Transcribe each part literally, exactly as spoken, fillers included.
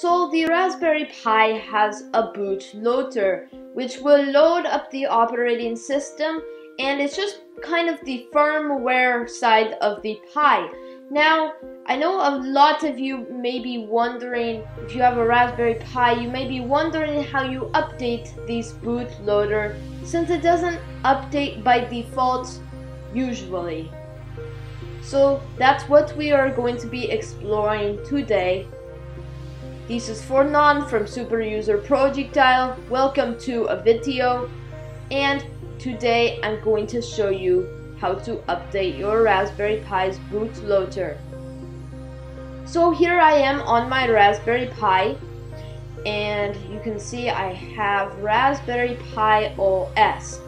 So the Raspberry Pi has a bootloader, which will load up the operating system, and it's just kind of the firmware side of the Pi. Now, I know a lot of you may be wondering, if you have a Raspberry Pi, you may be wondering how you update this bootloader, since it doesn't update by default usually. So that's what we are going to be exploring today. This is Fortnon from Super User Projectile. Welcome to a video, and today I'm going to show you how to update your Raspberry Pi's bootloader. So here I am on my Raspberry Pi, and you can see I have Raspberry Pi O S.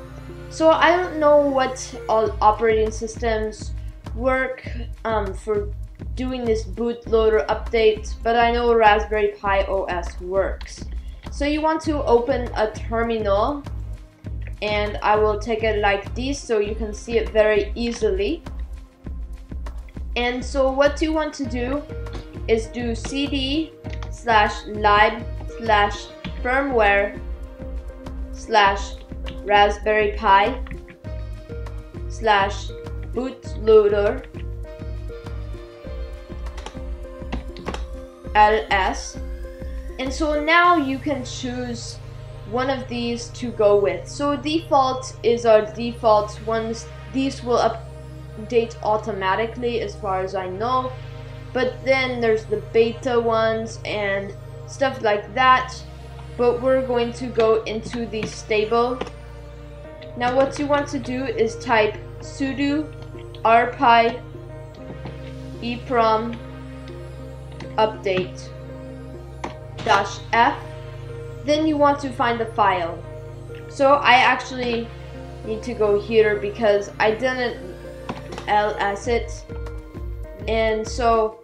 So I don't know what all operating systems work um, for doing this bootloader update, but I know Raspberry Pi O S works. So you want to open a terminal, and I will take it like this so you can see it very easily. And so what you want to do is do cd slash lib slash firmware slash Raspberry Pi slash bootloader ls, and so now you can choose one of these to go with. So default is our default ones. These will update automatically as far as I know, but then there's the beta ones and stuff like that, but we're going to go into the stable. Now what you want to do is type sudo rpi-eeprom update dash f. Then you want to find the file. So I actually need to go here because I didn't ls it. And so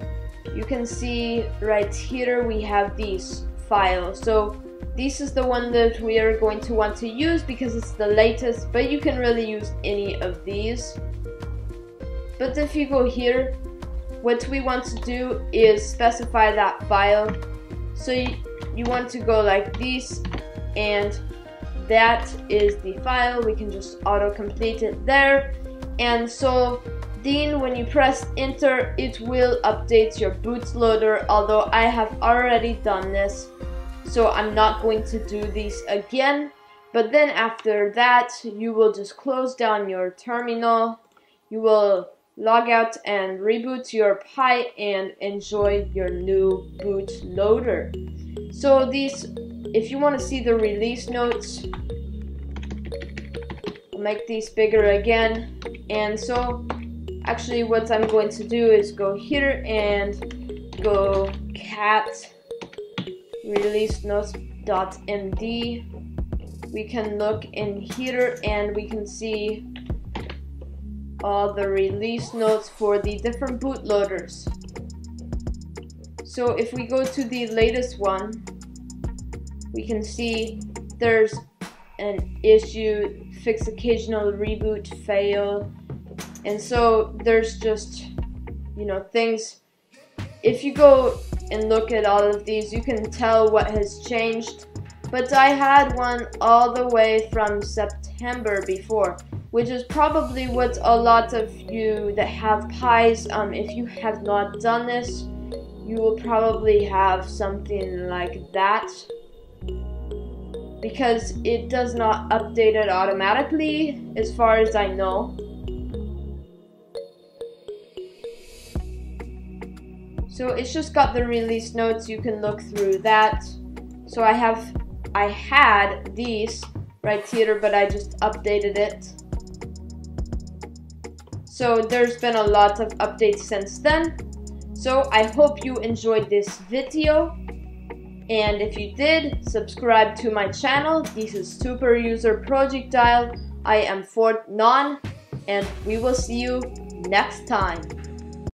you can see right here we have these files. So this is the one that we are going to want to use because it's the latest, but you can really use any of these. But if you go here, what we want to do is specify that file. So you You want to go like this, and that is the file. We can just auto-complete it there. And so then when you press enter, it will update your bootloader, although I have already done this, so I'm not going to do this again. But then after that, you will just close down your terminal, you will log out and reboot your Pi, and enjoy your new bootloader. So these, if you want to see the release notes, I'll make these bigger again. And so actually what I'm going to do is go here and go cat release notes.md. We can look in here and we can see all the release notes for the different bootloaders. So if we go to the latest one, we can see there's an issue, fix occasional reboot fail, and so there's just, you know, things. If you go and look at all of these, you can tell what has changed, but I had one all the way from September before, which is probably what a lot of you that have Pis, um, if you have not done this, you will probably have something like that, because it does not update it automatically as far as I know. So it's just got the release notes, you can look through that. So I have, I had these right here, but I just updated it. So there's been a lot of updates since then. So I hope you enjoyed this video, and if you did, subscribe to my channel. This is Super User Projectile. I am Fortnon, and we will see you next time.